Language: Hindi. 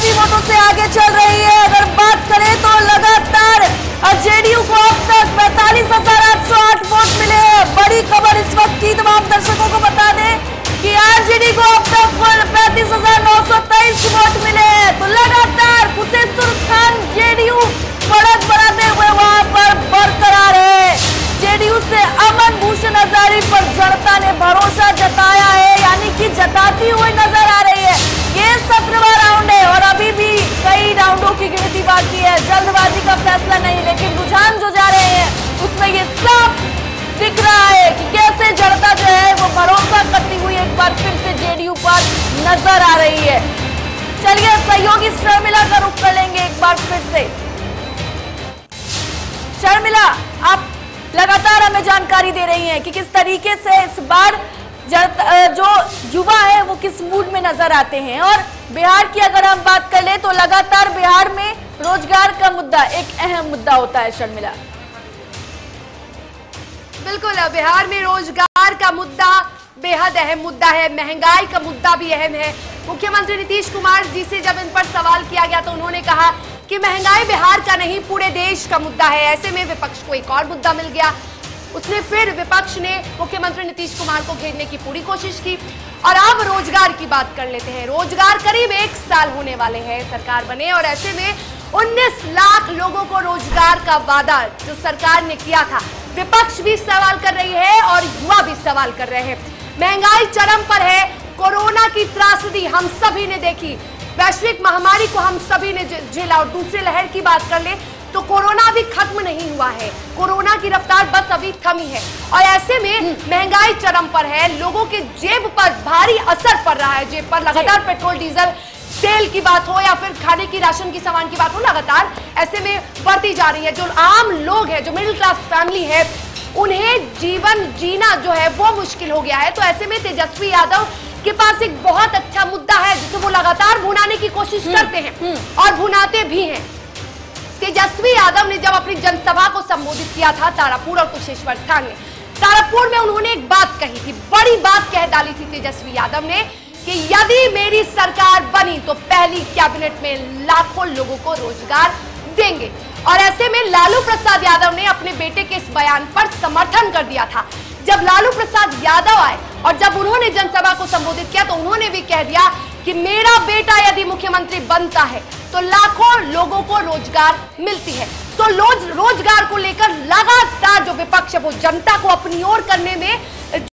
काफी वोटों से आगे चल रही है। अगर बात करें तो लगातार जेडीयू को अब तक 45,808 वोट मिले हैं। बड़ी खबर इस वक्त की तमाम दर्शकों को बता दें कि आरजेडी को अब तक 35,923 वोट मिले हैं। तो लगातार कुशेश्वर खान जेडीयू बढ़त बढ़ाते हुए वहां पर बरकरार है। जेडीयू से अमन भूषण आजारी पर जनता ने भरोसा जताया है, यानी कि जताती हुई नजर आ रही है। ये 17वां राउंड है और अभी भी कई राउंडों की गिनती बाकी है। जल्दबाजी का फैसला नहीं, लेकिन रुझान जो जा रहे हैं उसमें ये साफ दिख रहा है कि कैसे जनता जो है वो भरोसा करती हुई एक बार फिर से जेडीयू पर नजर आ रही है। चलिए सहयोगी शर्मिला का रुख कर लेंगे एक बार फिर से। शर्मिला, आप लगातार हमें जानकारी दे रही हैं कि किस तरीके से इस बार जो युवा है वो किस मूड में नजर आते हैं। और बिहार की अगर हम बात कर ले तो लगातार बिहार में रोजगार का मुद्दा एक अहम मुद्दा होता है। शर्मिला, बिल्कुल बिहार में रोजगार का मुद्दा बेहद अहम मुद्दा है, महंगाई का मुद्दा भी अहम है। मुख्यमंत्री नीतीश कुमार जी से जब इन पर सवाल किया गया तो उन्होंने कहा कि महंगाई बिहार का नहीं पूरे देश का मुद्दा है। ऐसे में विपक्ष को एक और मुद्दा मिल गया। उसने फिर विपक्ष ने मुख्यमंत्री नीतीश कुमार को घेरने की पूरी कोशिश की। और अब रोजगार की बात कर लेते हैं। रोजगार करीब 1 साल होने वाले हैं सरकार बने, और ऐसे में 19 लाख लोगों को रोजगार का वादा जो सरकार ने किया था, विपक्ष भी सवाल कर रही है और युवा भी सवाल कर रहे हैं। महंगाई चरम पर है, कोरोना की त्रासदी हम सभी ने देखी, वैश्विक महामारी को हम सभी ने झेला। और दूसरी लहर की बात कर ले तो कोरोना अभी खत्म नहीं हुआ है, कोरोना की रफ्तार बस अभी थमी है। और ऐसे में महंगाई चरम पर है, लोगों के जेब पर भारी असर पड़ रहा है। जेब पर लगातार पेट्रोल डीजल तेल की बात हो या फिर खाने की राशन की सामान की बात हो, लगातार ऐसे में बढ़ती जा रही है। जो आम लोग हैं, जो मिडिल क्लास फैमिली है, उन्हें जीवन जीना जो है वो मुश्किल हो गया है। तो ऐसे में तेजस्वी यादव के पास एक बहुत अच्छा मुद्दा है जिसे वो लगातार भुनाने की कोशिश करते हैं और भुनाते भी हैं। तेजस्वी यादव ने जब अपनी जनसभा को संबोधित किया था तारापुर और कुशेश्वर स्थान में, तारापुर में उन्होंने एक बात कही थी, बड़ी बात कह डाली थी तेजस्वी यादव ने कि यदि मेरी सरकार बनी तो पहली कैबिनेट में लाखों लोगों को रोजगार देंगे। और ऐसे में लालू प्रसाद यादव ने अपने बेटे के इस बयान पर समर्थन कर दिया था। जब लालू प्रसाद यादव आए और जब उन्होंने जनसभा को संबोधित किया तो उन्होंने भी कह दिया कि मेरा बेटा यदि मुख्यमंत्री बनता है तो लाखों लोगों को रोजगार मिलती है। तो रोजगार को लेकर लगातार जो विपक्ष है वो जनता को अपनी ओर करने में